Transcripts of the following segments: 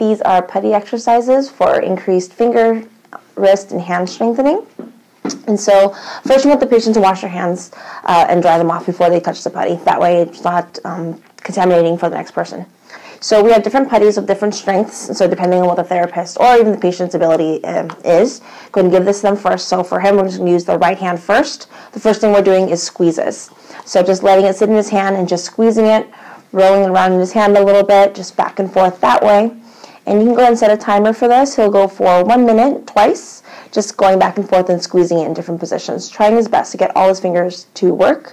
These are putty exercises for increased finger, wrist, and hand strengthening. And so first you want the patient to wash their hands and dry them off before they touch the putty. That way it's not contaminating for the next person. So we have different putties of different strengths, so depending on what the therapist or even the patient's ability is, go and give this to them first. So for him, we're just going to use the right hand first. The first thing we're doing is squeezes. So just letting it sit in his hand and just squeezing it, rolling it around in his hand a little bit, just back and forth that way. And you can go ahead and set a timer for this. He'll go for 1 minute twice, just going back and forth and squeezing it in different positions, trying his best to get all his fingers to work,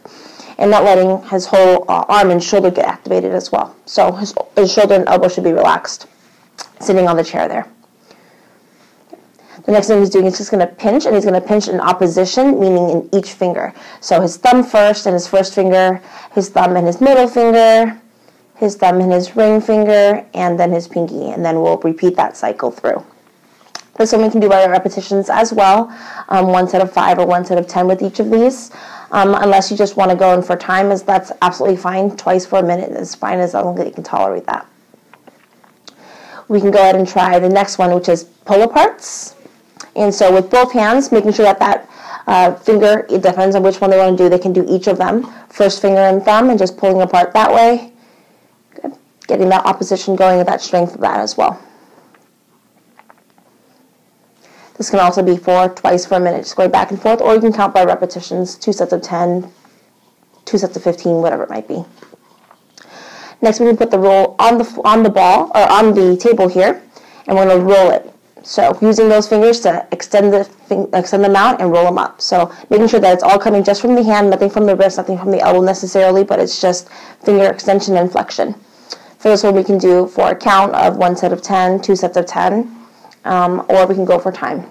and not letting his whole arm and shoulder get activated as well. So his shoulder and elbow should be relaxed, sitting on the chair there. The next thing he's doing is just going to pinch, and he's going to pinch in opposition, meaning in each finger. So his thumb first and his first finger, his thumb and his middle finger, his thumb and his ring finger, and then his pinky, and then we'll repeat that cycle through. This one we can do by repetitions as well, one set of 5 or one set of 10 with each of these. Unless you just want to go in for time, as that's absolutely fine. Twice for a minute is fine, as long as you can tolerate that. We can go ahead and try the next one, which is pull aparts. And so with both hands, making sure that finger, it depends on which one they want to do, they can do each of them. First finger and thumb, and just pulling apart that way. Good. Getting that opposition going and that strength of that as well. This can also be twice for a minute, just going back and forth, or you can count by repetitions, 2 sets of 10, 2 sets of 15, whatever it might be. Next, we can put the roll on the ball, or on the table here, and we're going to roll it. So using those fingers to extend them out and roll them up. So making sure that it's all coming just from the hand, nothing from the wrist, nothing from the elbow necessarily, but it's just finger extension and flexion. For this one, we can do for a count of 1 set of 10, 2 sets of 10. Or we can go for time.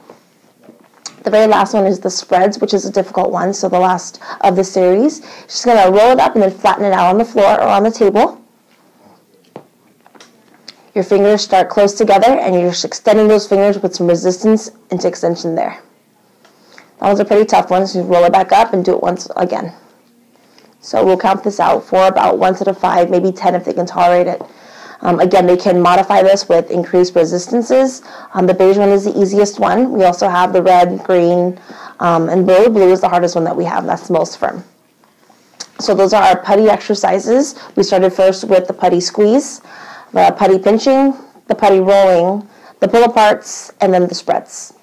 The very last one is the spreads, which is a difficult one, so the last of the series. Just going to roll it up and then flatten it out on the floor or on the table. Your fingers start close together, and you're just extending those fingers with some resistance into extension there. That was a pretty tough one, so you roll it back up and do it once again. So we'll count this out for about 1 set of 5, maybe 10 if they can tolerate it. Again, they can modify this with increased resistances. The beige one is the easiest one. We also have the red, green, and blue. Blue is the hardest one that we have. That's the most firm. So those are our putty exercises. We started first with the putty squeeze, the putty pinching, the putty rolling, the pull aparts, and then the spreads.